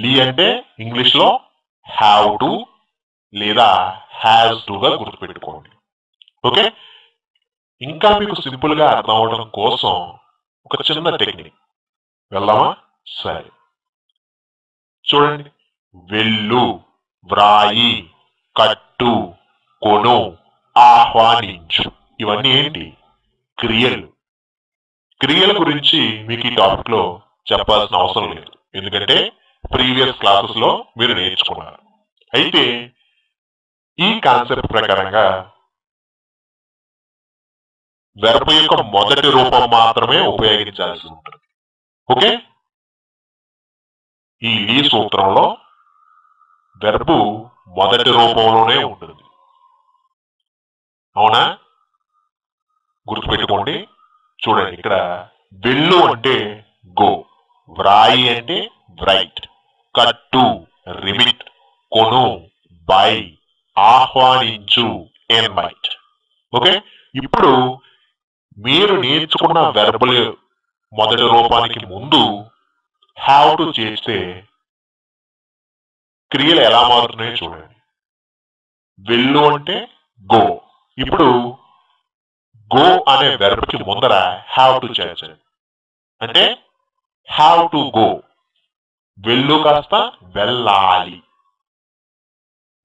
లీ అంటే ఇంగ్లీష్ లో have to లేదా హ్యాస్ టు గా గుర్తుపెట్టుకోండి. ఓకే, ఇంకా మీకు సింపుల్ గా అర్థం అవడం కోసం ఒక చిన్న టెక్నిక్ వెళ్దామా? సరే చూడండి, వెళ్ళు, వ్రాయి, కట్టు, కొను, ఆహ్వానించు, ఇవన్నీ ఏంటి? క్రియలు. క్రియల గురించి మీకు ఈ టాపిక్ లో చెప్పాల్సిన అవసరం లేదు, ఎందుకంటే ప్రీవియస్ క్లాసెస్ లో మీరు నేర్చుకున్నారు. అయితే ఈ కాన్సెప్ట్ ప్రకారంగా వెర్బ్ యొక్క మొదటి రూపం మాత్రమే ఉపయోగించాల్సి ఉంటుంది. ఓకే, ఈ లీ సూత్రంలో వెర్బ్ మొదటి రూపంలోనే ఉంటుంది. అవునా? గుర్తుపెట్టుకోండి. చూడండి, ఇక్కడ వెళ్ళు అంటే గో, వ్రాయి అంటే రైట్, కట్టు రిమిట్, కొను బై, ఆహ్వానించు ఇన్వైట్. ఓకే, ఇప్పుడు మీరు నేర్చుకున్న వెర్బల్ మొదటి రూపానికి ముందు హ్యావ్ టు చేస్తే క్రియలు ఎలా మారుతున్నాయో చూడండి. వెళ్ళు అంటే గో, ఇప్పుడు గో అనే వెర్బ్కి ముందర హ్యావ్ టు చేర్చండి, అంటే హ్యావ్ టు గో. వెళ్ళు కాస్త వెళ్ళాలి,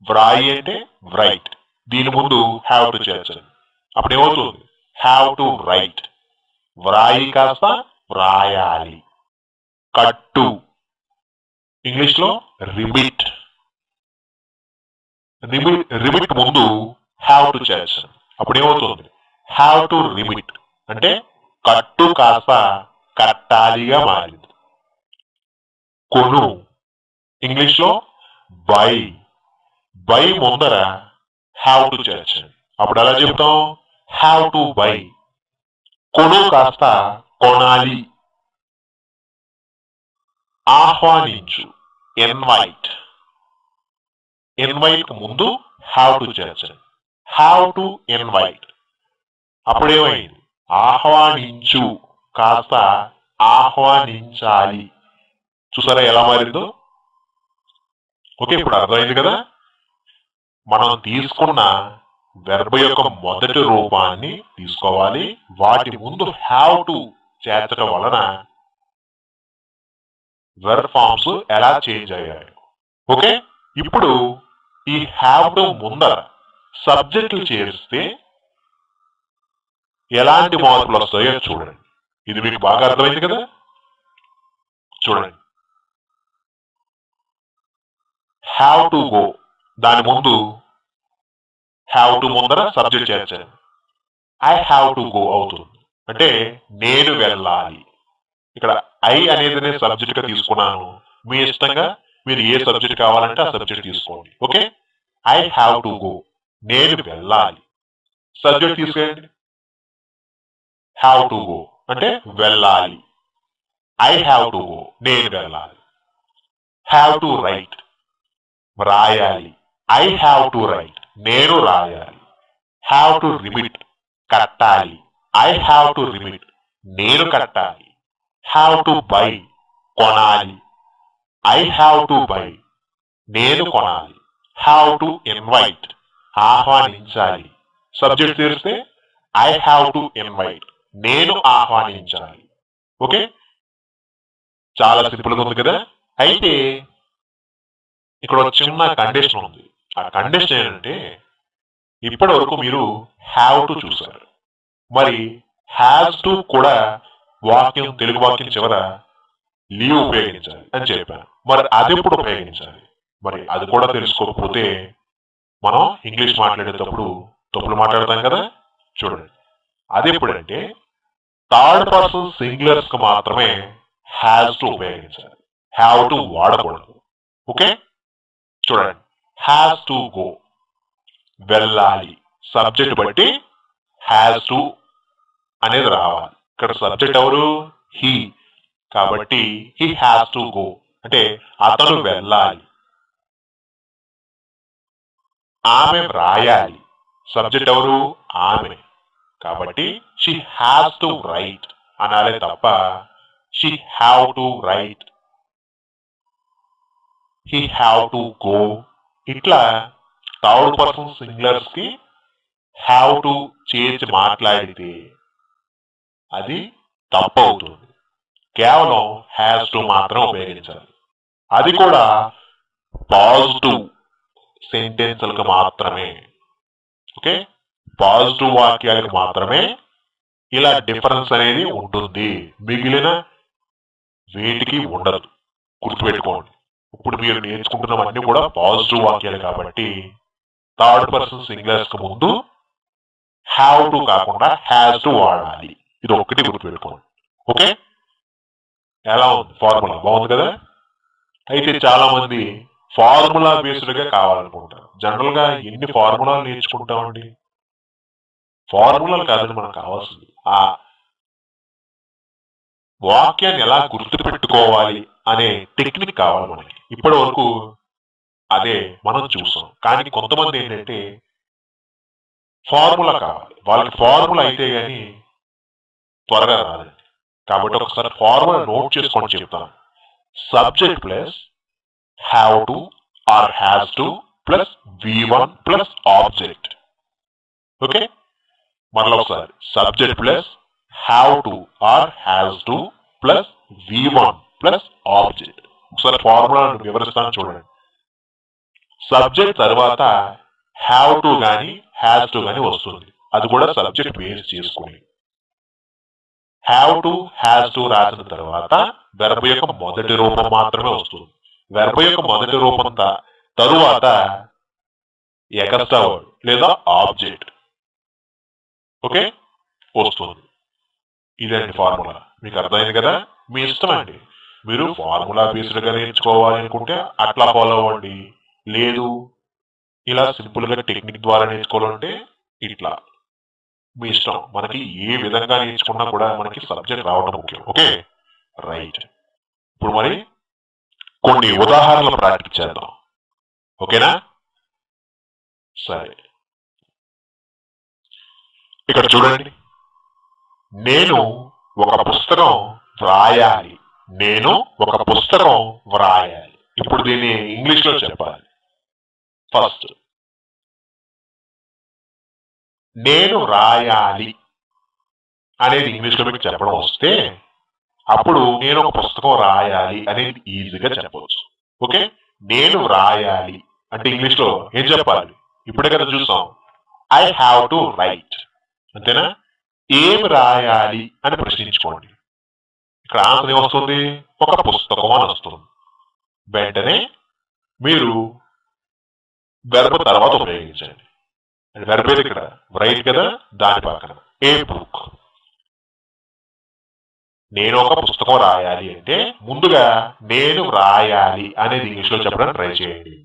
వ్రాయి అంటే రైట్, దీని ముందు హ్యావ్ టు చేర్చండి, అప్పుడు ఏమవుతుంది? Have to right. వ్రాయి కాస్త వ్రాయాలి, కట్టు ఇంగ్లీష్ లో రిబిట్, రిబిట్ ముందు హ్యావ్ టు చేర్చండి, అప్పుడు ఏమవుతుంది? హ్యావ్ టు రిబిట్, అంటే కట్టు కాస్త కట్టాలిగా మారింది. కొను ఇంగ్లీష్ లో బై, బై ముందర హ్యావ్ టు చేర్చండి, అప్పుడు ఎలా చెప్తాం? Have to buy. కొను కాస్త కొనాలి. ఆహ్వానించు ఇన్వైట్, ఇన్వైట్ ముందు హ్యావ్ టు చేర్చండి, హ్యావ్ టు ఇన్వైట్, అప్పుడేమైంది? ఆహ్వానించు కాస్త ఆహ్వానించాలి. చూసారా ఎలా మారిందో? ఓకే, ఇప్పుడు అర్థమైంది కదా. మనం తీసుకున్న వెర్బ్ యొక్క మొదటి రూపాన్ని తీసుకోవాలి, వాటి ముందు హ్యావ్ టు చేర్చడం వలన వెర్బ్ ఫామ్స్ ఎలా చేంజ్ అయ్యాయి. ఓకే, ఇప్పుడు ఈ హ్యావ్ టు ముందర సబ్జెక్టులు చేరిస్తే ఎలాంటి మార్పులు వస్తాయో చూడండి. ఇది మీకు బాగా అర్థమైంది కదా. చూడండి, హ్యావ్ టు గో, దాని ముందు హ్యావ్ టు ముందర సబ్జెక్ట్ చేర్చాను, ఐ హ్యావ్ టు గో అవుతుంది, అంటే నేను వెళ్ళాలి. ఇక్కడ ఐ అనేది నేను సబ్జెక్ట్ గా తీసుకున్నాను, మీ ఇష్టంగా మీరు ఏ సబ్జెక్ట్ కావాలంటే ఆ సబ్జెక్ట్ తీసుకోండి. Okay, I have to go, నేను వెళ్ళాలి, సబ్జెక్ట్ తీసుకోండి, హ్యావ్ టు గో అంటే వెళ్ళాలి, ఐ హ్యావ్ టు గో నేను వెళ్ళాలి. హ్యావ్ టు రైట్ రాయాలి, ఐ హ్యావ్ టు రైట్ నేను రాయాలి. హ్యావ్ టు రిమిట్ కట్టాలి, ఐ హ్యావ్ టు రిమిట్ నేను కట్టాలి. హ్యావ్ టు బై కొనాలి, ఐ హ్యావ్ టు బై నేను కొనాలి. హ్యావ్ టు ఇన్వైట్ ఆహ్వానించాలి, సబ్జెక్ట్ తీరిస్తే ఐ హ్యావ్ టు ఇన్వైట్ నేను ఆహ్వానించాలి. ఓకే, చాలా సింపుల్గా ఉంది కదా. అయితే ఇక్కడ ఒక చిన్న కండిషన్ ఉంది. ఆ కండిషన్ ఏంటంటే, ఇప్పటి వరకు మీరు హ్యావ్ టు చూసారు, మరి హ్యాస్ టు కూడా వాక్యం, తెలుగు వాక్యం చివర లీవ్ ఉపయోగించాలి అని చెప్పాను. మరి అది ఎప్పుడు ఉపయోగించాలి? మరి అది కూడా తెలుసుకోకపోతే మనం ఇంగ్లీష్ మాట్లాడేటప్పుడు తప్పులు మాట్లాడతాం కదా. చూడండి, అది ఎప్పుడంటే థర్డ్ పర్సన్ సింగులర్స్ కు మాత్రమే హ్యాస్ టు ఉపయోగించాలి, హ్యావ్ టు వాడకూడదు. ఓకే, చూడండి, హ్యాస్ టు గో వెళ్ళాలి, సబ్జెక్ట్ బట్టి హ్యాస్ టు అనేది రావాలి. ఇక్కడ సబ్జెక్ట్ ఎవరు? హీ, కాబట్టి హీ హ్యాస్ టు గో అంటే అతను వెళ్ళాలి. ఆమె రాయాలి, సబ్జెక్ట్ ఎవరు? ఆమె, కాబట్టి షీ హ్యాస్ టు రైట్ అనాలే తప్ప she have to write he have to go. Itla third person singulars ki have to change matladite. Adi tappudu. Kavano has to matram upayoginchali. Adi kuda positive sentence laku matrame. Okay? Positive vakyalaku matrame. Ila difference anedi untundi. Migilina వీటికి ఉండదు గుర్తుపెట్టుకోండి ఇప్పుడు మీరు నేర్చుకుంటున్నవన్నీ కూడా positive వాక్యాలు కాబట్టి third person singulars కు ముందు how to కాకుండా has to వాడాలి ఇది ఒకటి గుర్తుపెట్టుకోండి ఓకే ఎలా ఉంది ఫార్ములా బాగుంది కదా అయితే చాలా మంది ఫార్ములా బేస్డ్ గా కావాలనుకుంటారు జనరల్ గా ఎన్ని ఫార్ములాలు నేర్చుకుంటామండి ఫార్ములాలు కాదు మనకు కావాల్సింది ఆ వాక్యాన్ని ఎలా గుర్తుపెట్టుకోవాలి అనే టెక్నిక్ కావాలి మనకి ఇప్పటి వరకు అదే మనం చూసాం కానీ కొంతమంది ఏంటంటే ఫార్ములా కావాలి వాళ్ళకి ఫార్ములా అయితే గాని త్వరగా రాదండి కాబట్టి ఒకసారి ఫార్ములా నోట్ చేసుకోండి చెప్తాను subject plus have to or has to plus V1 plus object okay మరలా ఒకసారి subject plus How to or has to plus V1 plus object. So formula and vivaristan children. Subject tarvata have to gani has to gani vastundi. Adu kuda subject base chesukoni. Have to has to rasina tarvata verb yokka modati roopam maatrame vastundi. Verb yokka modati roopam tarvata extra word leda object. Okay? Vastundi. ఇదండి formula మీకు అర్థమైంది కదా మీ ఇష్టం అండి మీరు formula based గా నేర్చుకోవాలి అనుకుంటే అట్లా ఫాలో అవ్వండి లేదు ఇలా సింపుల్ గా టెక్నిక్ ద్వారా నేర్చుకోవాలంటే ఇట్లా మీ ఇష్టం మనకి ఏ విధంగా నేర్చుకున్నా కూడా మనకి సబ్జెక్ట్ రావడం ముఖ్యం ఓకే రైట్ ఇప్పుడు మరి కొన్ని ఉదాహరణలు ప్రాక్టీస్ చేద్దాం ఓకేనా సరే ఇక్కడ చూడండి నేను ఒక పుస్తకం వ్రాయాలి నేను ఒక పుస్తకం వ్రాయాలి ఇప్పుడు దీన్ని ఇంగ్లీష్ లో చెప్పాలి ఫస్ట్ నేను రాయాలి అనేది ఇంగ్లీష్ లో మీకు చెప్పడం వస్తే అప్పుడు నేను ఒక పుస్తకం రాయాలి అనేది ఈజీగా చెప్పవచ్చు ఓకే నేను రాయాలి అంటే ఇంగ్లీష్ లో ఏం చెప్పాలి ఇప్పుడే కదా చూసాం ఐ హ్యావ్ టు రైట్ అంతేనా ఏం రాయాలి అని ప్రశ్నించుకోండి ఇక్కడ ఆన్సర్ ఏమొస్తుంది ఒక పుస్తకం అని వస్తుంది వెంటనే మీరు వెర్బ్ తర్వాత ఉపయోగించండి వెర్బ్ ఏది ఇక్కడ రైట్ కదా దాని పక్కన ఏ బుక్ నేను ఒక పుస్తకం రాయాలి అంటే ముందుగా నేను రాయాలి అనేది ఇంగ్లీష్లో చెప్పడానికి ట్రై చేయండి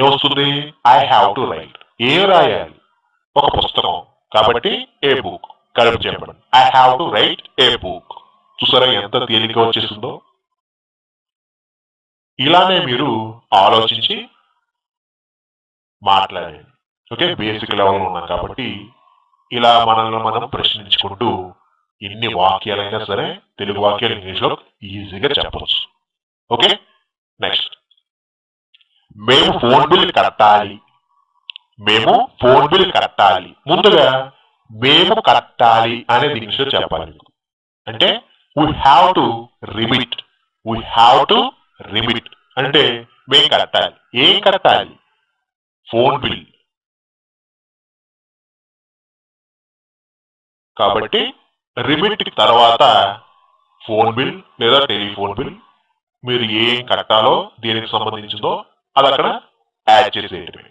ఏమొస్తుంది ఐ హ్యావ్ టు రైట్ ఏం రాయాలి ఒక పుస్తకం కాబట్టి ఏ బుక్ కరెక్ట్ చెప్పండి I have to write a book చూసారా ఎంత తేలిక వచ్చేసిందో ఇలానే మీరు ఆలోచించి మాట్లాడండి ఓకే బేసిక్ లెవెల్ ఉన్నాం కాబట్టి ఇలా మనల్ని మనం ప్రశ్నించుకుంటూ ఎన్ని వాక్యాలైనా సరే తెలుగు వాక్యాలు ఇంగ్లీష్లో ఈజీగా చెప్పవచ్చు ఓకే నెక్స్ట్ మేము ఫోన్ బిల్ కట్టాలి మేము ఫోన్ బిల్ కట్టాలి ముందుగా మేము కట్టాలి అనేది ఇంగ్లీష్లో చెప్పాలి అంటే వీ హ్యావ్ టు రిమిట్ అంటే మేము కట్టాలి ఏం కట్టాలి ఫోన్ బిల్ కాబట్టి రిమిట్ తర్వాత ఫోన్ బిల్ లేదా టెలిఫోన్ బిల్ మీరు ఏం కట్టాలో దేనికి సంబంధించిందో అది అక్కడ యాడ్ చేసేయటమే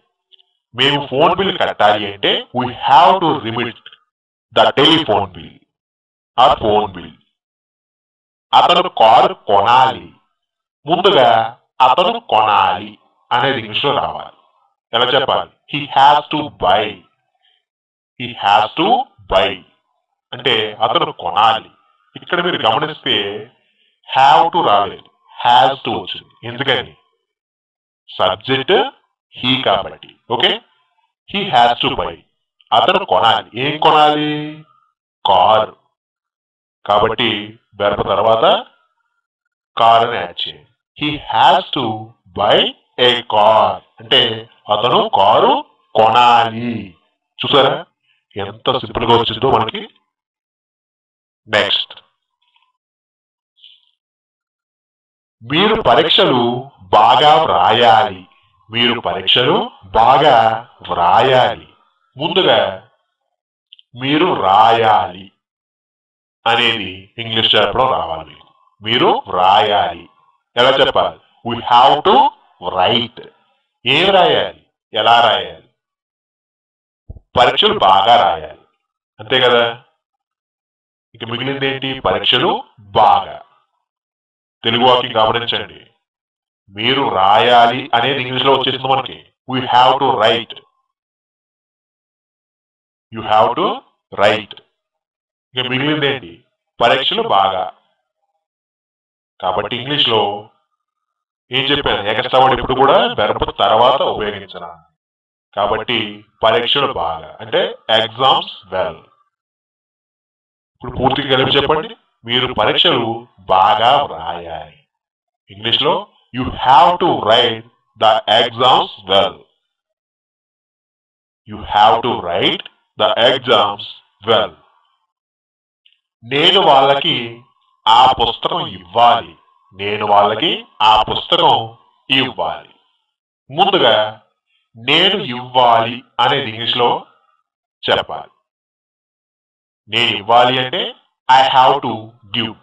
మేము ఫోన్ బిల్ కట్టాలి అంటే we have to remit the telephone bill or phone bill అతను కారు కొనాలి ముందుగా అతను కొనాలి అనేది ఇంగ్లీష్లో రావాలి ఎలా చెప్పాలి హీ హ్యాస్ టు బై అంటే అతను కొనాలి ఇక్కడ మీరు గమనిస్తే హ్యావ్ టు రాలేదు హ్యాస్ టు వచ్చింది ఎందుకని సబ్జెక్ట్ హీ కాబట్టి okay he has to buy అతను కొనాలి ఏం కొనాలి కార్ కాబట్టి వెర్బ్ తర్వాత కార్ అని యాడ్ చేయండి he has to buy a car. Ante atanu karu konali. Chusara? Enta simple ga vachindo manaki. Next. Meeru parikshalu baga vrayali. Meeru parikshalu baga vrayali. Munduga meeru rayali. Anedi English chapter ravali. Meeru rayali. Ela cheppali. We have to write. Em rayali? Ela rayali? పరీక్షలు బాగా రాయాలి అంతే కదా ఇక మిగిలింది ఏంటి పరీక్షలు బాగా తెలుగు వాకింగ్ గమనించండి మీరు రాయాలి అనేది ఇంగ్లీష్ లో వచ్చేసింది మనకి we have to write you have to write ఇక మిగిలింది ఏంటి పరీక్షలు బాగా కాబట్టి ఇంగ్లీష్ లో ఏం చెప్పాను ఏకస్థావడి ఎప్పుడు కూడా verb తర్వాత ఉపయోగించను కాబట్టి పరీక్షలు బాగా అంటే ఎగ్జామ్స్ వెల్ ఇప్పుడు పూర్తిగా కలిపి చెప్పండి మీరు పరీక్షలు బాగా రాయాలి ఇంగ్లీష్ లో you have to write the exams well you have to write the exams well నేను వాళ్ళకి ఆ పుస్తకం ఇవ్వాలి నేను వాళ్ళకి ఆ పుస్తకం ఇవ్వాలి ముందుగా నేను ఇవ్వాలి అనేది ఇంగ్లీష్ లో చెప్పాలి నేను ఇవ్వాలి అంటే I have to give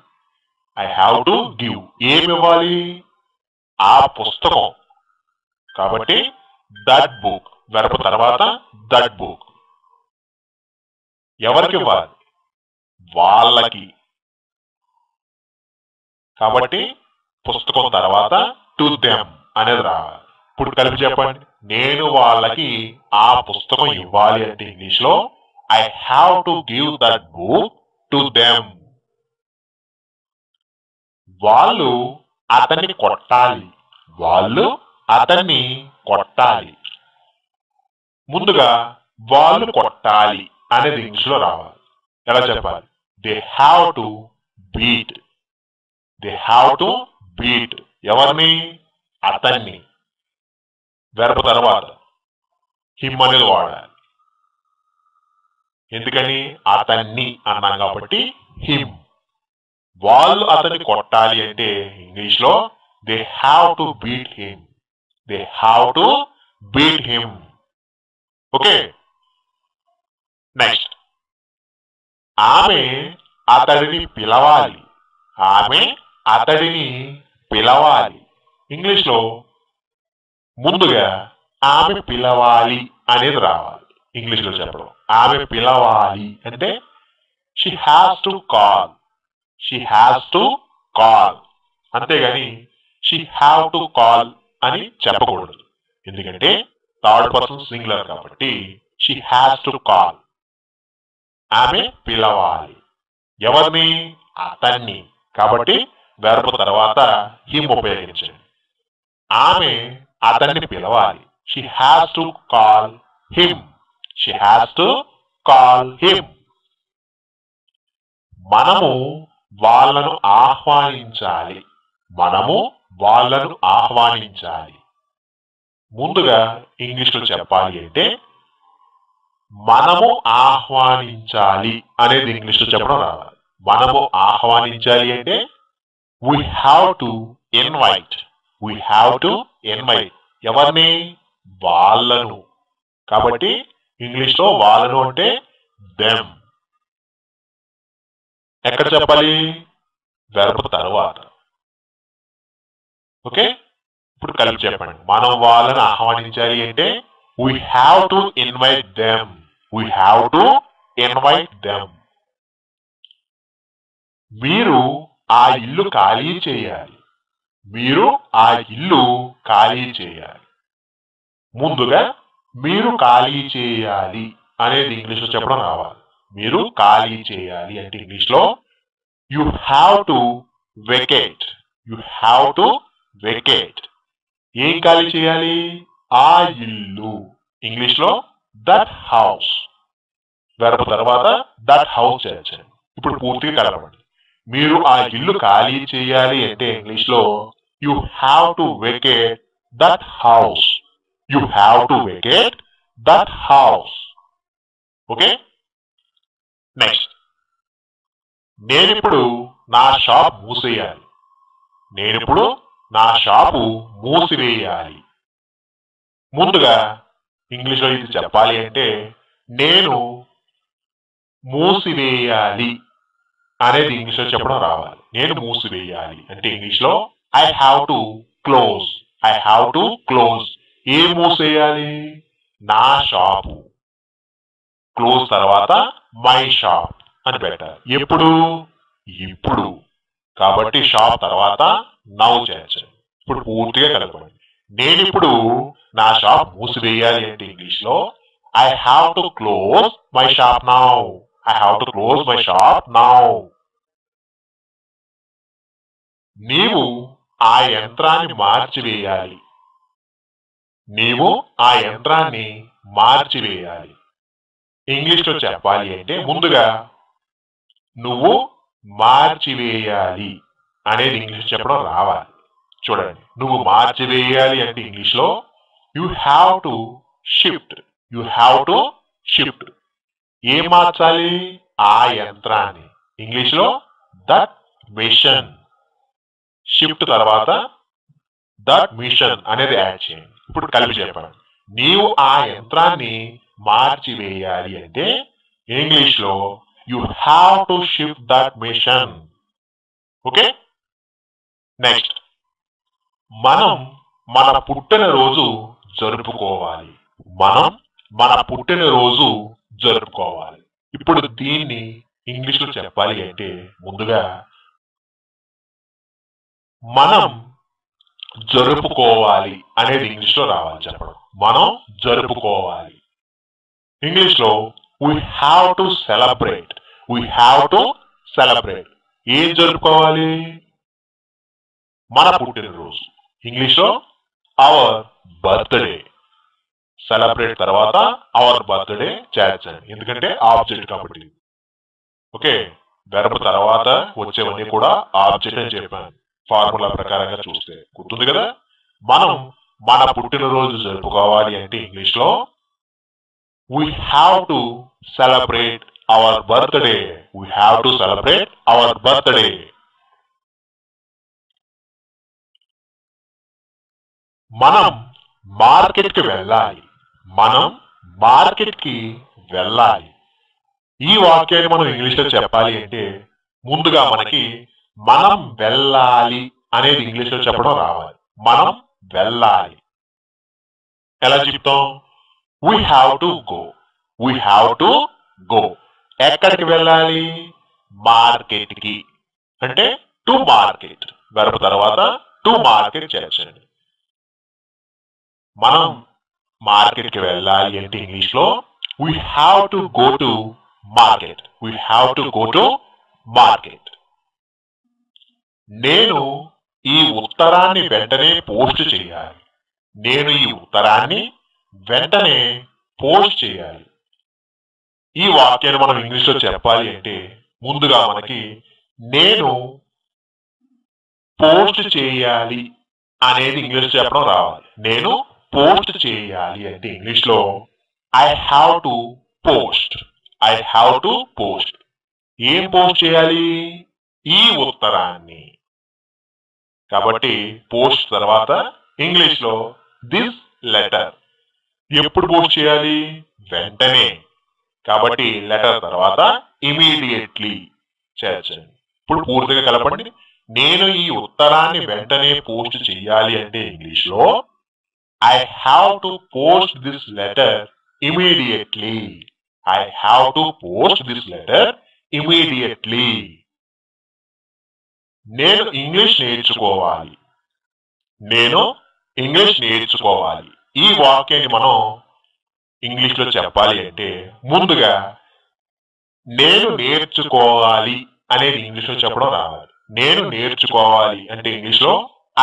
ఏమి ఇవ్వాలి ఆ పుస్తకం కాబట్టి దట్ బుక్ వెర్బ్ తర్వాత దట్ బుక్ ఎవరికి ఇవ్వాలి వాళ్ళకి కాబట్టి పుస్తకం తర్వాత టు దెమ్ అనేది రావాలి ఇప్పుడు కలిపి చెప్పండి నేను వాళ్ళకి ఆ పుస్తకం ఇవ్వాలి అంటే ఇంగ్లీష్ లో I have to give that book to them వాళ్ళు అతన్ని కొట్టాలి ముందుగా వాళ్ళు కొట్టాలి అనేది ఇంగ్లీష్ లో రావాలి ఎలా చెప్పాలి they have to beat ఎవరిని అతన్ని వెర్బ్ తర్వాత హిమ్ అనేది వాడాలి ఎందుకని అతన్ని అన్నాం కాబట్టి హిమ్ వాళ్ళు అతన్ని కొట్టాలి అంటే ఇంగ్లీష్ లో they have to beat him okay next ఆమె అతడిని పిలవాలి ఇంగ్లీష్ లో ముందుగా ఆమె పిలవాలి అనేది రావాలి ఇంగ్లీష్ లో చెప్పడం ఆమె పిలవాలి అంటే she has to call అంతేగాని she have to call అని చెప్పకూడదు ఎందుకంటే థర్డ్ పర్సన్ సింగులర్ కాబట్టి she has to call ఆమె పిలవాలి ఎవరిని అతన్ని కాబట్టి verb తర్వాత him ఉపయోగించండి ఆమె అతన్ని పిలవాలి she has to call him మనము వాళ్ళను ఆహ్వానించాలి ముందుగా ఇంగ్లీష్ లో చెప్పాలి అంటే మనము ఆహ్వానించాలి అనేది ఇంగ్లీష్ లో చెప్పడం రావాలి మనము ఆహ్వానించాలి అంటే we have to invite ఎవరిని వాళ్ళను కాబట్టి ఇంగ్లీష్ లో వాళ్ళను అంటే them ఎక్కడ చెప్పాలి verb తర్వాత ఓకే ఇప్పుడు కలిపి చెప్పండి మనం వాళ్ళను ఆహ్వానించాలి అంటే we have to invite them మీరు ఆ ఇల్లు ఖాళీ చేయాలి ముందుగా మీరు ఖాళీ చేయాలి అనేది ఇంగ్లీష్ లో చెప్పడం రావాలి మీరు ఖాళీ చేయాలి అంటే ఇంగ్లీష్ లో you have to vacate ఏం ఖాళీ చేయాలి ఆ ఇల్లు ఇంగ్లీష్ లో that house చేర్చండి ఇప్పుడు పూర్తిగా కలపండి మీరు ఆ ఇల్లు ఖాళీ చేయాలి అంటే ఇంగ్లీష్ లో you have to vacate that house. You have to vacate that house. Okay? Next. నేనిప్పుడు నా షాప్ మూసేయాలి. నేనిప్పుడు నా షాపు మూసివేయాలి. ముందుగా ఇంగ్లీష్లో ఇది చెప్పాలి అంటే నేను మూసివేయాలి అనేది ఇంగ్లీష్లో చెప్పడం రావాలి. నేను మూసివేయాలి అంటే ఇంగ్లీష్లో I have to close. I have to close. ఏం మూసేయాలి? నా షాపు. క్లోజ్ తర్వాత మై షాప్ అని పెట్టాలి. ఎప్పుడు? ఇప్పుడు. కాబట్టి షాప్ తర్వాత నౌ చేర్చాలి. ఇప్పుడు పూర్తిగా కలపండి. నేను ఇప్పుడు నా షాప్ మూసివేయాలి అంటే ఇంగ్లీష్లో I have to close my shop now. I have to close my shop now. నీవు ఆ యంత్రాన్ని మార్చివేయాలి. నీవు ఆ యంత్రాన్ని మార్చివేయాలి. ఇంగ్లీష్లో చెప్పాలి అంటే ముందుగా నువ్వు మార్చివేయాలి అనేది ఇంగ్లీష్ చెప్పడం రావాలి. చూడండి, నువ్వు మార్చివేయాలి అంటే ఇంగ్లీష్లో you have to shift. You have to shift. ఏం మార్చాలి? ఆ యంత్రాన్ని. ఇంగ్లీష్లో దట్ మిషన్. షిఫ్ట్ తర్వాత దట్ మిషన్ అనేది యాడ్ చేయండి. ఇప్పుడు కలిపి చెప్పండి. నీవు ఆ యంత్రాన్ని మార్చివేయాలి అంటే ఇంగ్లీష్లో you have to shift that machine. Okay? Next, మనం మన పుట్టినరోజు జరుపుకోవాలి. మనం మన పుట్టినరోజు జరుపుకోవాలి. ఇప్పుడు దీన్ని ఇంగ్లీష్లో చెప్పాలి అంటే ముందుగా మనం జరుపుకోవాలి అనేది ఇంగ్లీష్లో రావాలి చెప్పడం. మనం జరుపుకోవాలి. ఇంగ్లీష్లో we have to celebrate. We have to celebrate. ఏం జరుపుకోవాలి? మన పుట్టినరోజు. ఇంగ్లీష్లో అవర్ బర్త్డే. సెలబ్రేట్ తర్వాత అవర్ బర్త్డే చేర్చండి, ఎందుకంటే ఆబ్జెక్ట్ కాబట్టి. ఓకే, వెర్బ్ తర్వాత వచ్చేవన్నీ కూడా ఆబ్జెక్ట్ అని చెప్పాను ఫార్ములా ప్రకారంగా చూస్తే. గుర్తుంది కదా? మనం మన పుట్టినరోజు జరుపుకోవాలి అంటే ఇంగ్లీష్లో we have to celebrate our birthday. We have to celebrate our birthday. మనం మార్కెట్కి వెళ్ళాలి. మనం మార్కెట్కి వెళ్ళాలి. ఈ వాక్యాన్ని మనం ఇంగ్లీష్లో చెప్పాలి అంటే ముందుగా మనకి మనం వెళ్ళాలి అనేది ఇంగ్లీష్లో చెప్పడం రావాలి. మనం వెళ్ళాలి. ఎలా చెప్తాం? We have to go. We have to go. ఎక్కడికి వెళ్ళాలి? మార్కెట్కి. అంటే టు మార్కెట్. వెర్బ్ తర్వాత టు మార్కెట్ చేర్చండి. మనం మార్కెట్కి వెళ్ళాలి అంటే ఇంగ్లీష్లో we have to go to market. We have to go to market. నేను ఈ ఉత్తరాన్ని వెంటనే పోస్ట్ చేయాలి. నేను ఈ ఉత్తరాన్ని వెంటనే పోస్ట్ చేయాలి. ఈ వాక్యాన్ని మనం ఇంగ్లీష్లో చెప్పాలి అంటే ముందుగా మనకి నేను పోస్ట్ చేయాలి అనేది ఇంగ్లీష్లో చెప్పడం రావాలి. నేను పోస్ట్ చేయాలి అంటే ఇంగ్లీష్లో I have to post. I have to post. ఏం పోస్ట్ చేయాలి? ఈ ఉత్తరాన్ని. కాబట్టి పోస్ట్ తర్వాత ఇంగ్లీష్లో దిస్ లెటర్. ఎప్పుడు పోస్ట్ చేయాలి? వెంటనే. కాబట్టి లెటర్ తర్వాత ఇమీడియట్లీ చేర్చండి. ఇప్పుడు పూర్తిగా కలపండి. నేను ఈ ఉత్తరాన్ని వెంటనే పోస్ట్ చేయాలి అంటే ఇంగ్లీష్లో I have to post this letter immediately. I have to post this letter immediately. నేను ఇంగ్లీష్ నేర్చుకోవాలి. నేను ఇంగ్లీష్ నేర్చుకోవాలి. ఈ వాక్యాన్ని మనం ఇంగ్లీష్లో చెప్పాలి అంటే ముందుగా నేను నేర్చుకోవాలి అనేది ఇంగ్లీష్లో చెప్పడం రావాలి. నేను నేర్చుకోవాలి అంటే ఇంగ్లీష్లో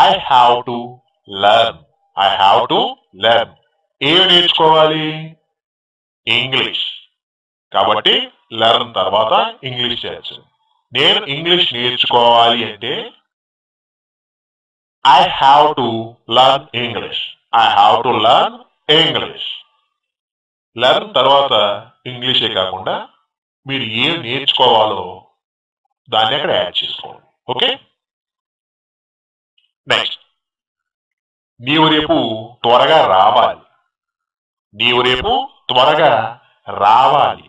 I have to learn. I have to learn. ఏమి నేర్చుకోవాలి? ఇంగ్లీష్. కాబట్టి లెర్న్ తర్వాత ఇంగ్లీష్ చేర్చండి. నేను ఇంగ్లీష్ నేర్చుకోవాలి అంటే I have to learn English. I have to learn English. Learn తర్వాత ఇంగ్లీషే కాకుండా మీరు ఏం నేర్చుకోవాలో దాన్ని అక్కడ యాడ్ చేసుకోండి. Okay, next. నీవు రేపు త్వరగా రావాలి. నీవు రేపు త్వరగా రావాలి.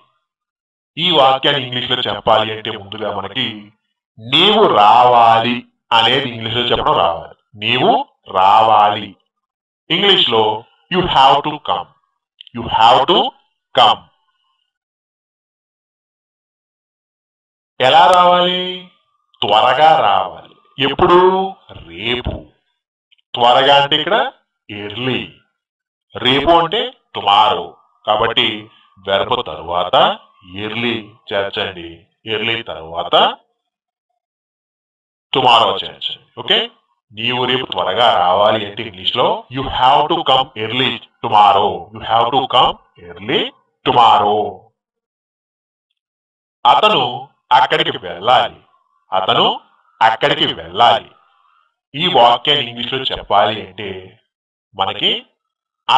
ఈ వాక్యాన్ని ఇంగ్లీష్లో చెప్పాలి అంటే ముందుగా మనకి నీవు రావాలి అనేది ఇంగ్లీష్లో చెప్పడం రావాలి. నీవు రావాలి. ఇంగ్లీష్లో you have to come. You have to come. ఎలా రావాలి? త్వరగా రావాలి. ఎప్పుడు? రేపు. త్వరగా అంటే ఇక్కడ ఎర్లీ, రేపు అంటే టుమారో. కాబట్టి వెర్బ్ తర్వాత ఎర్లీ చేర్చండి, ఎర్లీ తర్వాత టుమారో చేర్చండి. ఓకే, నీవు రేపు త్వరగా రావాలి అంటే ఇంగ్లీష్లో you have to come early tomorrow. You have to come early tomorrow. అతను అక్కడికి వెళ్ళాలి. అతను అక్కడికి వెళ్ళాలి. ఈ వాక్యాన్ని ఇంగ్లీష్లో చెప్పాలి అంటే మనకి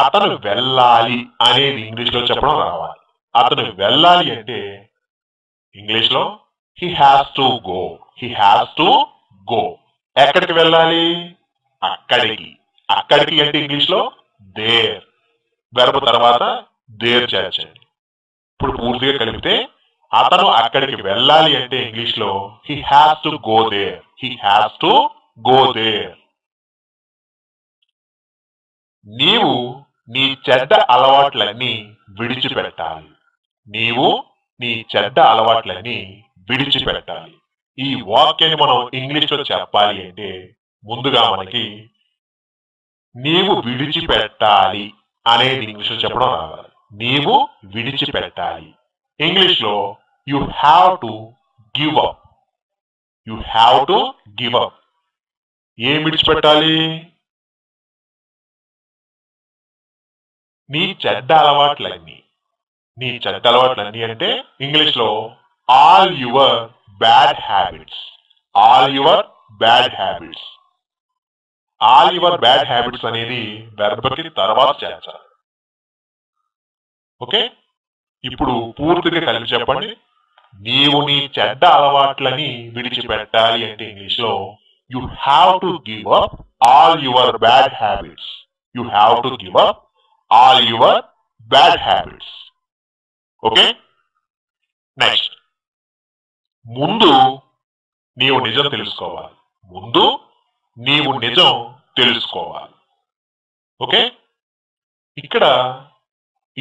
అతను వెళ్ళాలి అనేది ఇంగ్లీష్లో చెప్పడం రావాలి. అతను వెళ్ళాలి అంటే ఇంగ్లీష్లో he has to go. He has to go. ఎక్కడికి వెళ్ళాలి? అక్కడికి. అక్కడికి అంటే ఇంగ్లీష్లో దేర్. వెర్బ్ తర్వాత దేర్ చేర్చండి. ఇప్పుడు పూర్తిగా కలిపితే అతను అక్కడికి వెళ్ళాలి అంటే ఇంగ్లీష్లో he has to go there. He has to go there. నీవు నీ చెడ్డ అలవాట్లన్నీ విడిచిపెట్టాలి. నీవు నీ చెడ్డ అలవాట్లన్నీ విడిచిపెట్టాలి. ఈ వాక్యాన్ని మనం ఇంగ్లీష్లో చెప్పాలి అంటే ముందుగా మనకి నీవు విడిచిపెట్టాలి అనేది ఇంగ్లీష్లో చెప్పడం రావాలి. నీవు విడిచిపెట్టాలి. ఇంగ్లీష్లో you have to give up. You have to give up. ఏం విడిచిపెట్టాలి? నీ చెడ్డ అలవాట్లన్నీ. నీ చెడ్డ అలవాట్లన్నీ అంటే ఇంగ్లీష్లో all your bad habits. All your bad habits. All your bad habits అనేది వెర్బకి తర్వాత చేర్చాలి. ఓకే, ఇప్పుడు పూర్తిగా కలిపి చెప్పండి. నీవు నీ చెడ్డ అలవాట్లని విడిచిపెట్టాలి అంటే ఇంగ్లీష్లో you have to give up all your bad habits. You have to give up all your bad habits. Okay, next. ముందు నీవు నిజం తెలుసుకోవాలి. ముందు నీవు నిజం తెలుసుకోవాలి. ఓకే, ఇక్కడ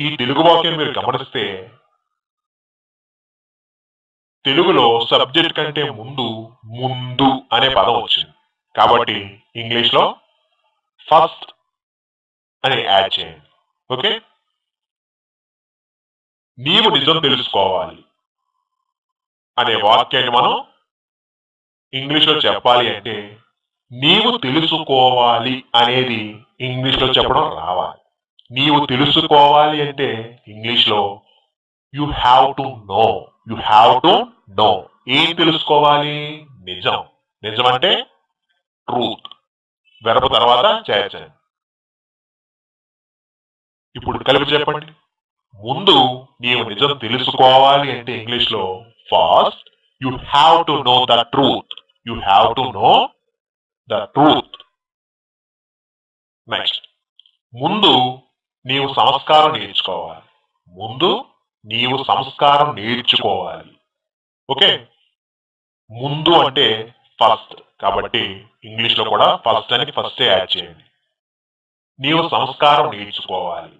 ఈ తెలుగు వాక్యం మీరు గమనిస్తే తెలుగులో సబ్జెక్ట్ కంటే ముందు ముందు అనే పదం వచ్చింది. కాబట్టి ఇంగ్లీష్లో ఫస్ట్ అని యాడ్ చేయండి. ఓకే, నీవు నిజం తెలుసుకోవాలి అనే వాక్యాన్ని మనం ఇంగ్లీష్లో చెప్పాలి అంటే నీవు తెలుసుకోవాలి అనేది ఇంగ్లీష్లో చెప్పడం రావాలి. నీవు తెలుసుకోవాలి అంటే ఇంగ్లీష్లో you have to know. You have to know. ఏం తెలుసుకోవాలి? నిజం. నిజం అంటే ట్రూత్. వెర్బ్ తర్వాత చేర్చండి. ఇప్పుడు కలిపి చెప్పండి. ముందు నీవు నిజం తెలుసుకోవాలి అంటే ఇంగ్లీష్లో first you have to know the truth. You have to know the truth. Next, ముందు నీవు సంస్కారం నేర్చుకోవాలి. ముందు నీవు సంస్కారం నేర్చుకోవాలి. ఓకే, ముందు అంటే ఫస్ట్. కాబట్టి ఇంగ్లీష్లో కూడా ఫస్ట్ అని ఫస్టే యాడ్ చేయండి. నీవు సంస్కారం నేర్చుకోవాలి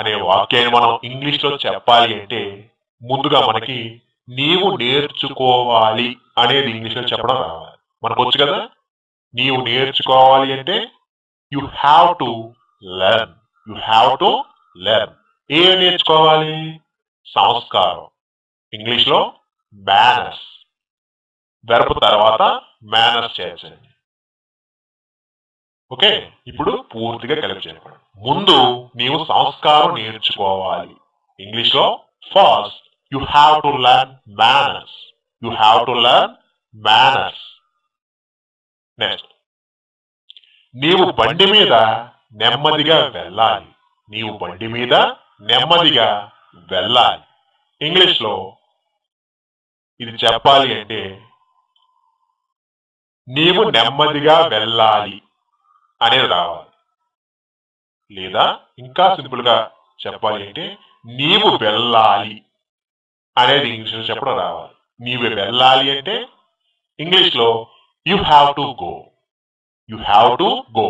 అనే వాక్యాన్ని మనం ఇంగ్లీష్లో చెప్పాలి అంటే ముందుగా మనకి నీవు నేర్చుకోవాలి అనేది ఇంగ్లీష్లో చెప్పడం రావాలి. మనకు వచ్చు కదా, నీవు నేర్చుకోవాలి అంటే you have to learn. You have to learn. ఏం నేర్చుకోవాలి? సంస్కారం. ఇంగ్లీష్లో మేనర్స్. వెర్బ్ తర్వాత మేనర్స్ చేర్చండి. ఓకే, ఇప్పుడు పూర్తిగా కలిపి చెప్పండి. ముందు నీవు సంస్కారం నేర్చుకోవాలి. ఇంగ్లీష్లో first you have to learn manners. You have to learn manners. Next, నీవు బండి మీద నెమ్మదిగా వెళ్ళాలి. నీవు బండి మీద నెమ్మదిగా వెళ్ళాలి. ఇంగ్లీష్లో ఇది చెప్పాలి అంటే నీవు నెమ్మదిగా వెళ్ళాలి అనేది రావాలి. లేదా ఇంకా సింపుల్గా చెప్పాలి అంటే నీవు వెళ్ళాలి అనేది ఇంగ్లీష్లో చెప్పడం రావాలి. నీవు వెళ్ళాలి అంటే ఇంగ్లీష్లో you have to go. You have to go.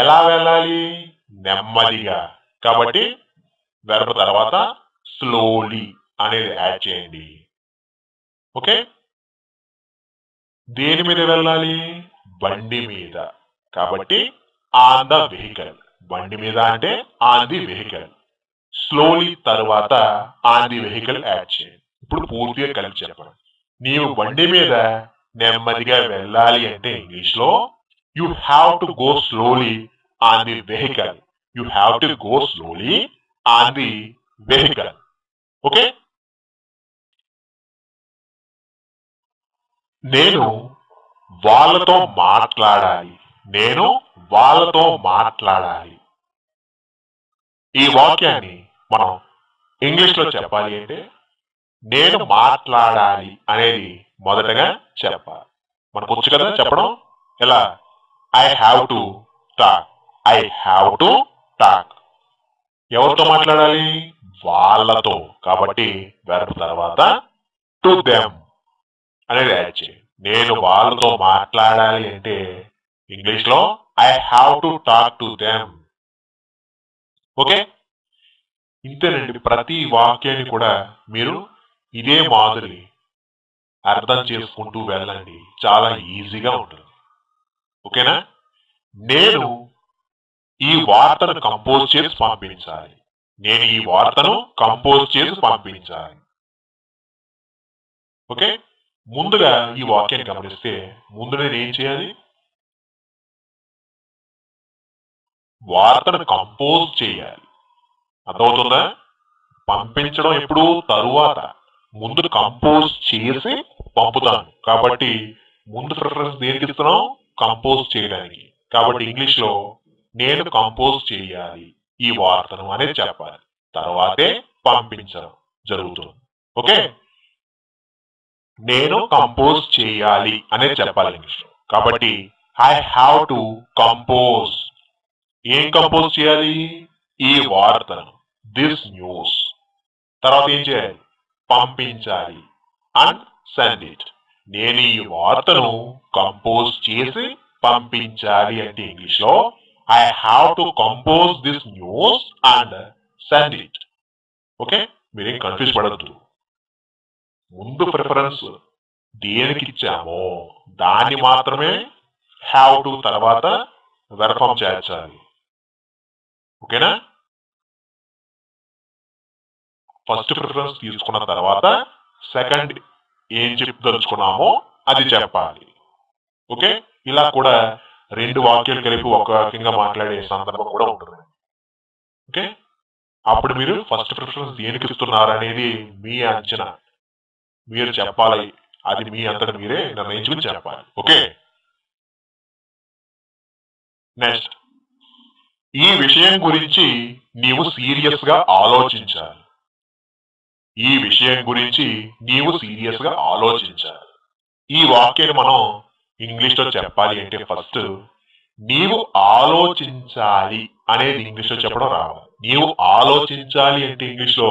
ఎలా వెళ్ళాలి? నెమ్మదిగా. కాబట్టి వెర్బ్ తర్వాత స్లోలీ అనేది యాడ్ చేయండి. ఓకే, దేని మీద వెళ్ళాలి? బండి మీద. కాబట్టి ఆన్ ద వెహికల్. బండి మీద అంటే ఆన్ ది వెహికల్. స్లోలీ తర్వాత ఆన్ ది వెహికల్ యాడ్ చేయండి. ఇప్పుడు పూర్తిగా కలిపి చెప్పండి. నీవు బండి మీద నెమ్మదిగా వెళ్ళాలి అంటే ఇంగ్లీష్ లో you have to go slowly on the vehicle. You have to go slowly on the vehicle. Okay, నేను వాళ్ళతో మాట్లాడాలి. నేను వాళ్ళతో మాట్లాడాలి. ఈ వాక్యాన్ని మనం ఇంగ్లీష్లో చెప్పాలి అంటే నేను మాట్లాడాలి అనేది మొదటగా చెప్పాలి. మనకు వచ్చు కదా చెప్పడం ఎలా? I have to talk. I have to talk. ఎవరితో మాట్లాడాలి? వాళ్ళతో. కాబట్టి వెర్బ్ తర్వాత టు దెమ్ అనేది యాడ్ చేయండి. నేను వాళ్ళతో మాట్లాడాలి అంటే ఇంగ్లీష్లో I have to talk to them. Okay, ఇంతేనండి. ప్రతి వాక్యాన్ని కూడా మీరు ఇదే మాదిరి అర్థం చేసుకుంటూ వెళ్ళండి. చాలా ఈజీగా ఉంటుంది. ఓకేనా? నేను ఈ వార్తను కంపోజ్ చేసి పంపించాలి. నేను ఈ వార్తను కంపోజ్ చేసి పంపించాలి. ఓకే, ముందుగా ఈ వాక్యాన్ని గమనిస్తే ముందు నేను ఏం చేయాలి? వార్తను కంపోజ్ చేయాలి. అర్థమవుతుందా? పంపించడం ఎప్పుడు? తరువాత. ముందు కంపోజ్ చేసి పంపుతాను. కాబట్టి ముందు ప్రిఫరెన్స్ దేనికి ఇస్తున్నాం? కంపోజ్ చేయడానికి. కాబట్టి ఇంగ్లీష్ లో నేను కంపోజ్ చేయాలి ఈ వార్తను అనేది చెప్పాలి. తర్వాతే పంపించడం జరుగుతుంది. ఓకే, నేను కంపోజ్ చేయాలి అనేది చెప్పాలి ఇంగ్లీష్ లో. కాబట్టి ఐ హ్యావ్ టు కంపోజ్. ఏం కంపోజ్ చేయాలి? ఈ వార్తను, దిస్ న్యూస్. తర్వాత ఏం చేయాలి? పంపించాలి, అండ్ సెండ్ ఇట్. నేను ఈ వార్తను కంపోజ్ చేసి పంపించాలి అంటే ఇంగ్లీష్ లో I have to compose this news and send it. Okay, మీరేం కన్ఫ్యూజ్ పడద్దు. ముందు ప్రిఫరెన్స్ దేనికి ఇచ్చామో దాన్ని మాత్రమే హ్యావ్ టు తర్వాత వెర్ఫామ్ చేర్చాలి. ఓకేనా? ఫస్ట్ ప్రిఫరెన్స్ తీసుకున్న తర్వాత సెకండ్ ఏం చెప్పదలుచుకున్నామో అది చెప్పాలి. ఓకే, ఇలా కూడా రెండు వాక్యాలు కలిపి ఒక వాక్యంగా మాట్లాడే సందర్భం కూడా ఉంటుంది. ఓకే, అప్పుడు మీరు ఫస్ట్ ప్రిఫరెన్స్ దేనికి ఇస్తున్నారు అనేది మీ అంచనా, మీరు చెప్పాలి. అది మీ అంతట మీరే నిర్ణయించుకుని చెప్పాలి. Okay, next. ఈ విషయం గురించి నీవు సీరియస్ గా ఆలోచించాలి. ఈ విషయం గురించి నీవు సీరియస్ గా ఆలోచించాలి. ఈ వాక్యాన్ని మనం ఇంగ్లీష్ లో చెప్పాలి అంటే ఫస్ట్ నీవు ఆలోచించాలి అనేది ఇంగ్లీష్ లో చెప్పడం రావాలి. నీవు ఆలోచించాలి అంటే ఇంగ్లీష్ లో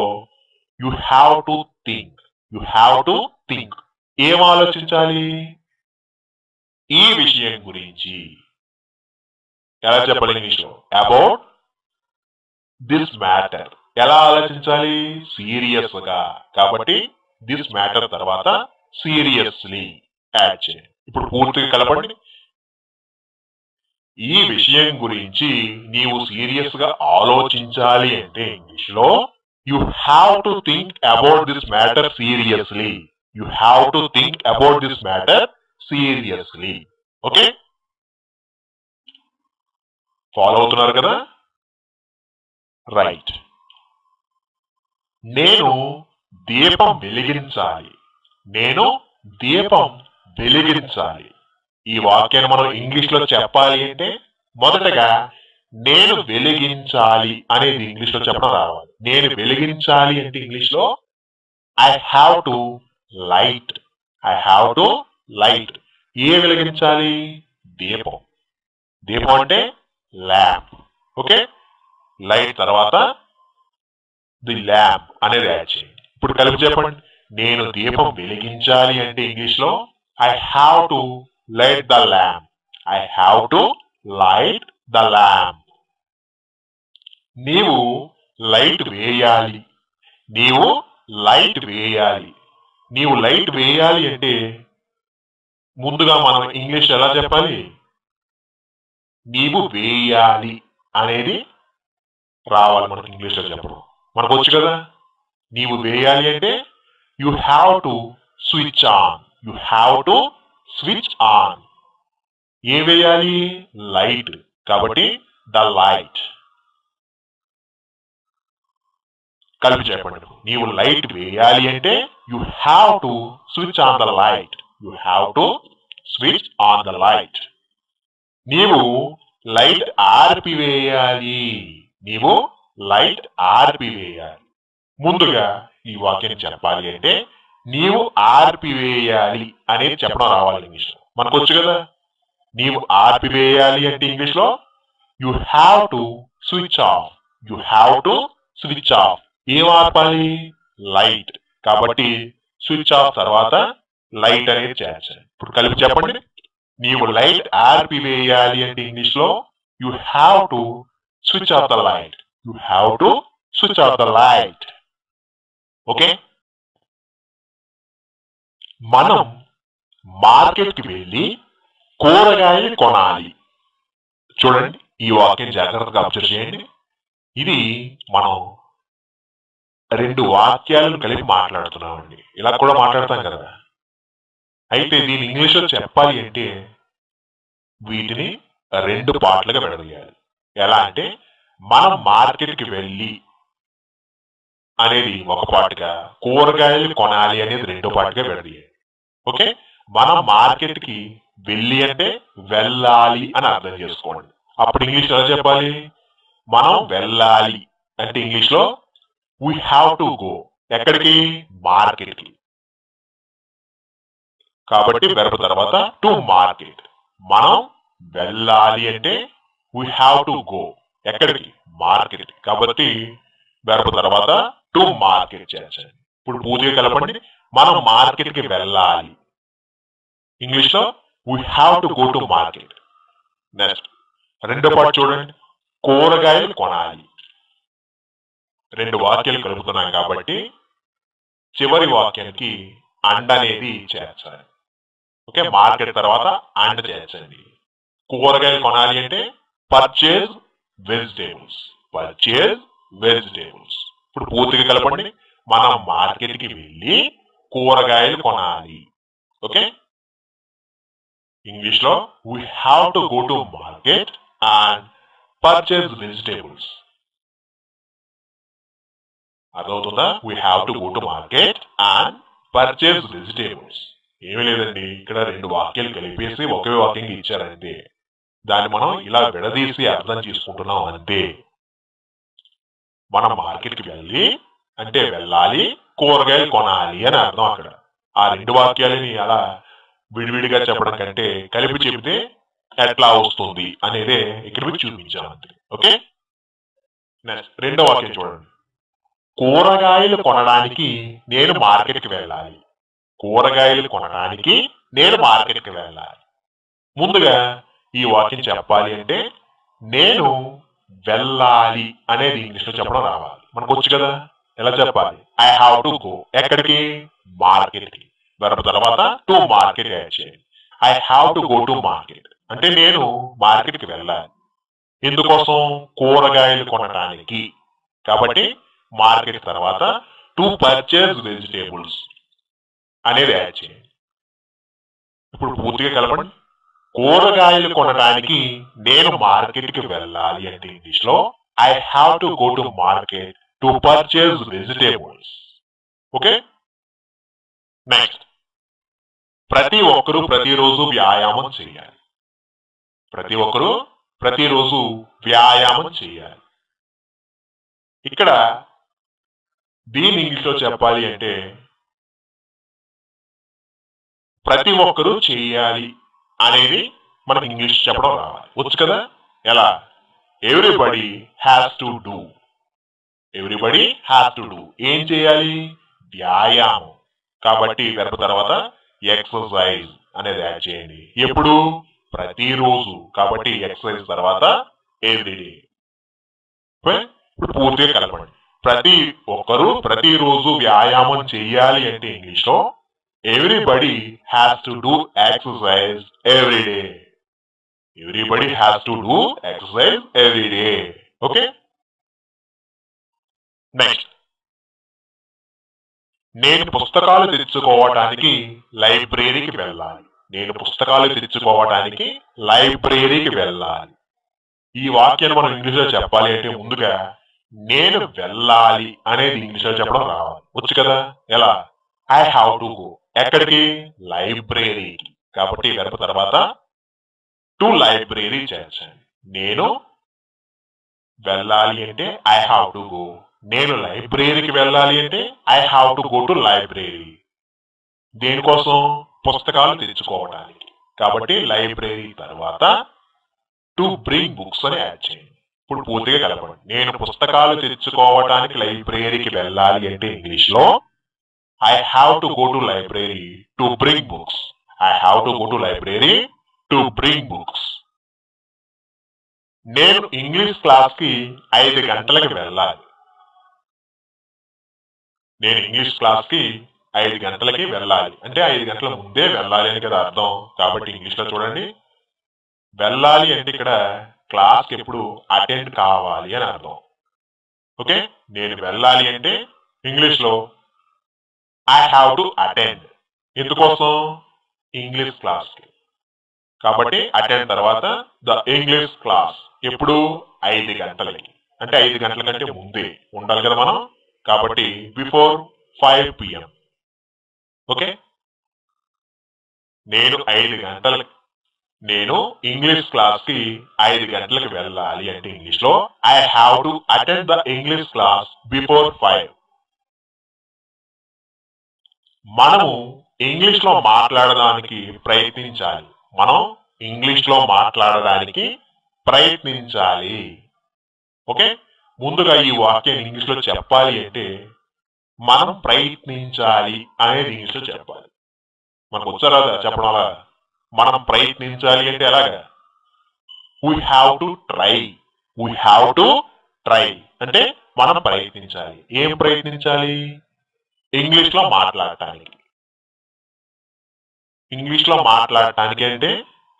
you have to think. You have to think. ఏం ఆలోచించాలి? ఈ విషయం గురించి. ఎలా చెప్పాలి ఇంగ్లీష్ లో? About this matter. ఎలా ఆలోచించాలి? సీరియస్ గా. కాబట్టి దిస్ మ్యాటర్ తర్వాత సీరియస్లీ యాడ్ చేయండి. ఇప్పుడు పూర్తిగా కలపండి. ఈ విషయం గురించి నీవు సీరియస్ గా ఆలోచించాలి అంటే ఇంగ్లీష్ లో you have to think about this matter seriously. You have to think about this matter seriously. Okay, follow అవుతున్నారు కదా? రైట్. నేను దీపం వెలిగించాలి. నేను దీపం వెలిగించాలి. ఈ వాక్యాన్ని మనం ఇంగ్లీష్లో చెప్పాలి అంటే మొదటగా నేను వెలిగించాలి అనేది ఇంగ్లీష్లో చెప్పడం రావాలి. నేను వెలిగించాలి అంటే ఇంగ్లీష్లో I have to light, I have to light. ఏ వెలిగించాలి? దీపం. దీపం అంటే ల్యాంప్. ఓకే, లైట్ తర్వాత ది ల్యాంప్ అనేది యాడ్ చేయండి. ఇప్పుడు కలిపి చెప్పండి, నేను దీపం వెలిగించాలి అంటే ఇంగ్లీష్లో I have to light the lamp, I have to light the lamp. నీవు లైట్ వేయాలి, నీవు లైట్ వేయాలి. నీవు లైట్ వేయాలి అంటే ముందుగా మనం ఇంగ్లీష్ ఎలా చెప్పాలి? నీవు వేయాలి అనేది రావాలి మనకు ఇంగ్లీష్లో చెప్పడం. మనకు వచ్చు కదా, నీవు వేయాలి అంటే you have to switch on, you have to switch on. ఏ వేయాలి? లైట్. కాబట్టి ద లైట్. కలిపి చెప్పండి, నీవు లైట్ వేయాలి అంటే you have to switch on the light, you have to switch on the light. నీవు లైట్ ఆర్పివేయాలి, నీవు లైట్ ఆర్పివేయాలి. ముందుగా ఈ వాక్యం చెప్పాలి అంటే నీవు ఆర్పివేయాలి అనేది చెప్పడం రావాలి ఇంగ్లీష్ లో. మనకు వచ్చు కదా, నీవు ఆర్పివేయాలి అంటే ఇంగ్లీష్ లో you have to switch off, you have to switch off. ఏం ఆర్పాలి? లైట్. కాబట్టి స్విచ్ ఆఫ్ తర్వాత లైట్ అనేది చేర్చాలి. ఇప్పుడు కలిపి చెప్పండి, నీవు లైట్ ఆర్పివేయాలి అంటే ఇంగ్లీష్ లో you have to switch off the light, you have to switch off the light. Okay, మనం మార్కెట్కి వెళ్ళి కూరగాయలు కొనాలి. చూడండి, ఈ వాక్యం జాగ్రత్తగా అబ్జర్వ్ చేయండి. ఇది మనం రెండు వాక్యాలను కలిపి మాట్లాడుతున్నామండి. ఇలా కూడా మాట్లాడతాం కదా. అయితే దీని ఇంగ్లీష్లో చెప్పాలి అంటే వీటిని రెండు పార్ట్లుగా విడదీయాలి. ఎలా అంటే మనం మార్కెట్కి వెళ్ళి అనేది ఒక పాటుగా, కూరగాయలు కొనాలి అనేది రెండో పాటుగా విడదీయాలి. ఓకే, మనం మార్కెట్కి వెళ్ళి అంటే వెళ్ళాలి అని అర్థం చేసుకోండి. అప్పుడు ఇంగ్లీష్ ఎలా చెప్పాలి? మనం వెళ్ళాలి అంటే ఇంగ్లీష్లో వీ హ్యావ్ టు గో. ఎక్కడికి? మార్కెట్కి. కాబట్టి వెర్బ్ తర్వాత టు మార్కెట్. మనం వెళ్ళాలి అంటే వీ హ్యావ్ టు గో. ఎక్కడికి? మార్కెట్కి. కాబట్టి వెర్బ్ తర్వాత టు మార్కెట్ చేర్చండి. ఇప్పుడు పూర్తిగా కలపండి, మనం మార్కెట్కి వెళ్ళాలి. ఇంగ్లీష్లో we have to go to market. Next రెండో పార్ట్ చూడండి, కూరగాయలు కొనాలి. రెండు వాక్యాలు కలుపుతున్నాం కాబట్టి చివరి వాక్యానికి అండ్ అనేది చేర్చాలి. ఓకే, మార్కెట్ తర్వాత అండ్ చేర్చండి. కూరగాయలు కొనాలి అంటే పర్చేజ్ వెజిటేబుల్స్, పర్చేజ్ వెజిటేబుల్స్. ఇప్పుడు పూర్తిగా కలపండి, మనం మార్కెట్కి వెళ్ళి కూరగాయలు కొనాలి. ఓకే, ఇంగ్లీష్లో we have to go to market and purchase vegetables. అర్థమవుతుందా? We have to go to market and purchase vegetables. ఏమీ లేదండి, ఇక్కడ రెండు వాక్యాలు కలిపేసి ఒకే వాక్యం ఇచ్చారంటే దాన్ని మనం ఇలా విడదీసి అర్థం చేసుకుంటున్నాం అంతే. మనం మార్కెట్కి వెళ్ళి అంటే వెళ్ళాలి, కూరగాయలు కొనాలి అని అర్థం. అక్కడ ఆ రెండు వాక్యాలని అలా విడివిడిగా చెప్పడం కంటే కలిపి చెబితే ఎట్లా వస్తుంది అనేది ఇక్కడ మీకు చూపించాం అంతే. ఓకే, నెక్స్ట్ రెండో వాక్యం చూడండి, కూరగాయలు కొనడానికి నేను మార్కెట్కి వెళ్ళాలి. కూరగాయలు కొనడానికి నేను మార్కెట్కి వెళ్ళాలి. ముందుగా ఈ వాక్యం చెప్పాలి అంటే నేను వెళ్ళాలి అనేది ఇంగ్లీష్లో చెప్పడం రావాలి. మనకు వచ్చు కదా, ఎలా చెప్పాలి? I have to go. ఎక్కడికి? మార్కెట్కి. వెర్బ్ తర్వాత టు మార్కెట్ యాడ్ చేయండి. I have to go to market అంటే నేను మార్కెట్కి వెళ్ళాలి. ఎందుకోసం? కూరగాయలు కొనడానికి. కాబట్టి మార్కెట్ తర్వాత టు పర్చేజ్ వెజిటేబుల్స్ అనేది యాడ్ చేయండి. ఇప్పుడు పూర్తిగా కలపండి, కూరగాయలు కొనడానికి నేను మార్కెట్కి వెళ్ళాలి అంటే ఇంగ్లీష్లో I have to go to market to purchase vegetables. Okay, next ప్రతి ఒక్కరూ ప్రతిరోజు వ్యాయామం చేయాలి. ప్రతి ఒక్కరూ ప్రతిరోజు వ్యాయామం చేయాలి. ఇక్కడ దీని ఇంగ్లీష్లో చెప్పాలి అంటే ప్రతి ఒక్కరూ చేయాలి అనేది మనకి ఇంగ్లీష్ చెప్పడం రావాలి, వచ్చు కదా. ఎలా? Everybody has to do. Everybody has to do. ఏం చేయాలి? వ్యాయామం. కాబట్టి వెర్బ్ తర్వాత ఎక్సర్సైజ్ అనేది యాడ్ చేయండి. ఎప్పుడు? ప్రతిరోజు. కాబట్టి ఎక్సర్సైజ్ తర్వాత ఎవ్రీడే. ఇప్పుడు పూర్తిగా కలపండి. ప్రతి ఒక్కరు ప్రతిరోజు వ్యాయామం చేయాలి అంటే ఇంగ్లీష్లో everybody has to do exercise everyday. Everybody has to do exercise everyday. Okay. Next, నేను పుస్తకాలు తెచ్చుకోవటానికి లైబ్రరీకి వెళ్ళాలి. నేను పుస్తకాలు తెచ్చుకోవటానికి లైబ్రరీకి వెళ్ళాలి. ఈ వాక్యాన్ని మనం ఇంగ్లీష్లో చెప్పాలి అంటే ముందుగా నేను వెళ్ళాలి అనేది ఇంగ్లీష్లో చెప్పడం రావాలి, వచ్చు కదా. ఎలా? I have to go. ఎక్కడికి? లైబ్రరీకి. కాబట్టి గడప తర్వాత టు లైబ్రరీ చేర్చండి. నేను వెళ్ళాలి అంటే ఐ హ్యావ్ టు గో. నేను లైబ్రరీకి వెళ్ళాలి అంటే I have to go to library. దేనికోసం? పుస్తకాలు తెచ్చుకోవడానికి. కాబట్టి లైబ్రరీ తర్వాత టు బ్రింగ్ బుక్స్ అని యాడ్ చేయండి. ఇప్పుడు పూర్తిగా కలపండి. నేను పుస్తకాలు తెచ్చుకోవడానికి లైబ్రరీకి వెళ్ళాలి అంటే ఇంగ్లీష్లో I have to go to library to bring books. I have to go to library to bring books. నేను ఇంగ్లీష్ క్లాస్కి 5 గంటలకు వెళ్ళాలి. నేను ఇంగ్లీష్ క్లాస్కి 5 గంటలకి వెళ్ళాలి అంటే 5 గంటల ముందే వెళ్ళాలి అని కదా అర్థం. కాబట్టి ఇంగ్లీష్లో చూడండి, వెళ్ళాలి అంటే ఇక్కడ క్లాస్కి ఎప్పుడు అటెండ్ కావాలి అని అర్థం. ఓకే, నేను వెళ్ళాలి అంటే ఇంగ్లీష్లో ఐ హ్యావ్ టు అటెండ్. ఎందుకోసం? ఇంగ్లీష్ క్లాస్కి. కాబట్టి అటెండ్ తర్వాత ద ఇంగ్లీష్ క్లాస్. ఎప్పుడు? 5 గంటలకి. అంటే 5 గంటల కంటే ముందే ఉండాలి కదా మనం. కాబట్టి బిఫోర్ 5 PM. ఓకే, నేను ఇంగ్లీష్ క్లాస్కి 5 గంటలకు వెళ్ళాలి అంటే ఇంగ్లీష్లో I have to attend the English class before 5. మనము ఇంగ్లీష్లో మాట్లాడడానికి ప్రయత్నించాలి. ఓకే, ముందుగా ఈ వాక్యాన్ని ఇంగ్లీష్లో చెప్పాలి అంటే మనం ప్రయత్నించాలి అనేది ఇంగ్లీష్లో చెప్పాలి. మనకు వచ్చారా చెప్పడం? అలా మనం ప్రయత్నించాలి అంటే ఎలాగా? We have to try. We have to try అంటే మనం ప్రయత్నించాలి. ఏం ప్రయత్నించాలి? ఇంగ్లీష్లో మాట్లాడటానికి. ఇంగ్లీష్లో మాట్లాడటానికి అంటే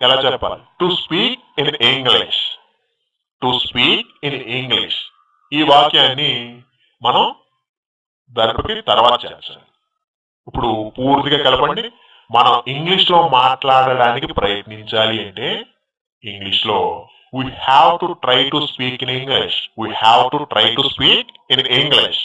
ఎలా చెప్పాలి? To speak in English. To speak in English. ఈ వాక్యాన్ని మనం వెర్బ్కి తర్వాత చేర్చాలి. ఇప్పుడు పూర్తిగా కలపండి. మనం ఇంగ్లీష్లో మాట్లాడడానికి ప్రయత్నించాలి అంటే ఇంగ్లీష్లో we have to try to speak in English. We have to try to speak in English.